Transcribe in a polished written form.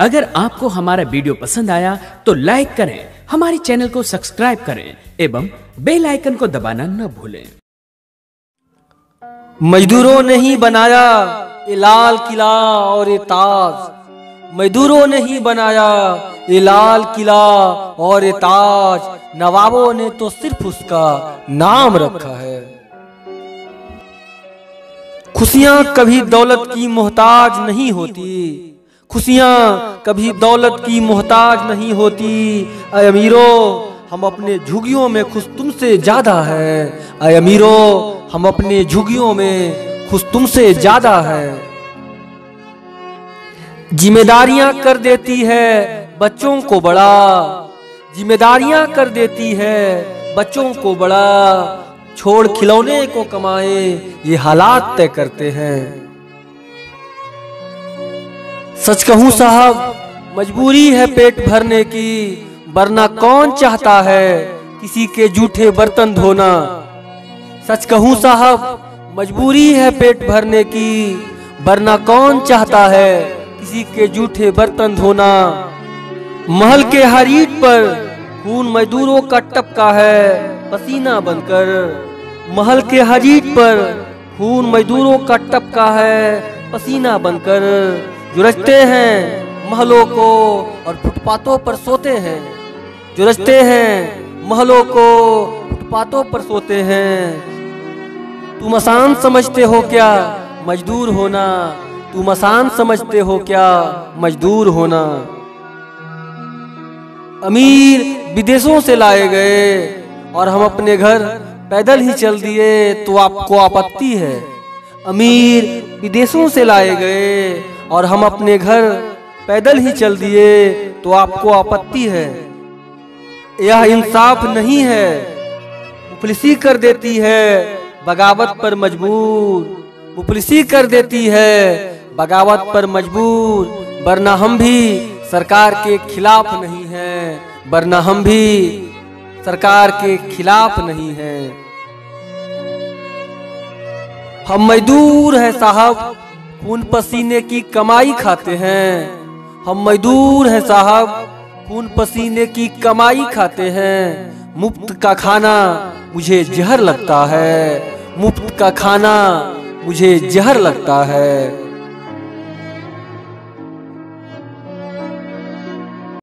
अगर आपको हमारा वीडियो पसंद आया तो लाइक करें, हमारे चैनल को सब्सक्राइब करें एवं बेल आइकन को दबाना न भूलें। मजदूरों ने ही बनाया ये लाल किला और ये ताज, मजदूरों ने ही बनाया ये लाल किला और ये ताज, नवाबों ने तो सिर्फ उसका नाम रखा है। खुशियां कभी दौलत की मोहताज नहीं होती, खुशियां कभी दौलत की मोहताज नहीं होती। अय अमीरों, हम अपने झुगियों में खुश तुमसे ज्यादा है। अय अमीरों, हम अपने झुगियों में खुश तुमसे ज्यादा है। जिम्मेदारियां कर देती है बच्चों को बड़ा, जिम्मेदारियां कर देती है बच्चों को बड़ा, छोड़ खिलौने को कमाए ये हालात तय करते हैं। सच कहूं साहब, मजबूरी है पेट भरने की, वरना कौन चाहता है किसी के जूठे बर्तन धोना। सच कहूं साहब, मजबूरी है पेट भरने की, वरना कौन चाहता है किसी के जूठे बर्तन धोना। महल के हर ईंट पर खून मजदूरों का टपका है पसीना बनकर, महल के हर ईंट पर खून मजदूरों का टपका है पसीना बनकर। जो रचते हैं महलों को और फुटपाथों पर सोते हैं, जो रचते हैं महलों को फुटपाथों पर सोते हैं। तुम आसान समझते हो क्या मजदूर होना, तुम आसान समझते हो क्या मजदूर होना। अमीर विदेशों से लाए गए और हम अपने घर पैदल ही चल दिए तो आपको आपत्ति है। अमीर विदेशों से लाए गए और हम अपने घर पैदल ही चल दिए तो आपको आपत्ति है। यह इंसाफ नहीं है, मुफलिसी कर देती है बगावत पर मजबूर, मुफलिसी कर देती है बगावत पर मजबूर, वरना हम भी सरकार के खिलाफ नहीं हैं, वरना हम भी सरकार के खिलाफ नहीं हैं। हम मजदूर हैं साहब, खून पसीने की कमाई खाते हैं। हम मजदूर हैं साहब, खून पसीने की कमाई खाते हैं। मुफ्त का खाना मुझे जहर लगता है, मुफ्त का खाना मुझे जहर लगता है।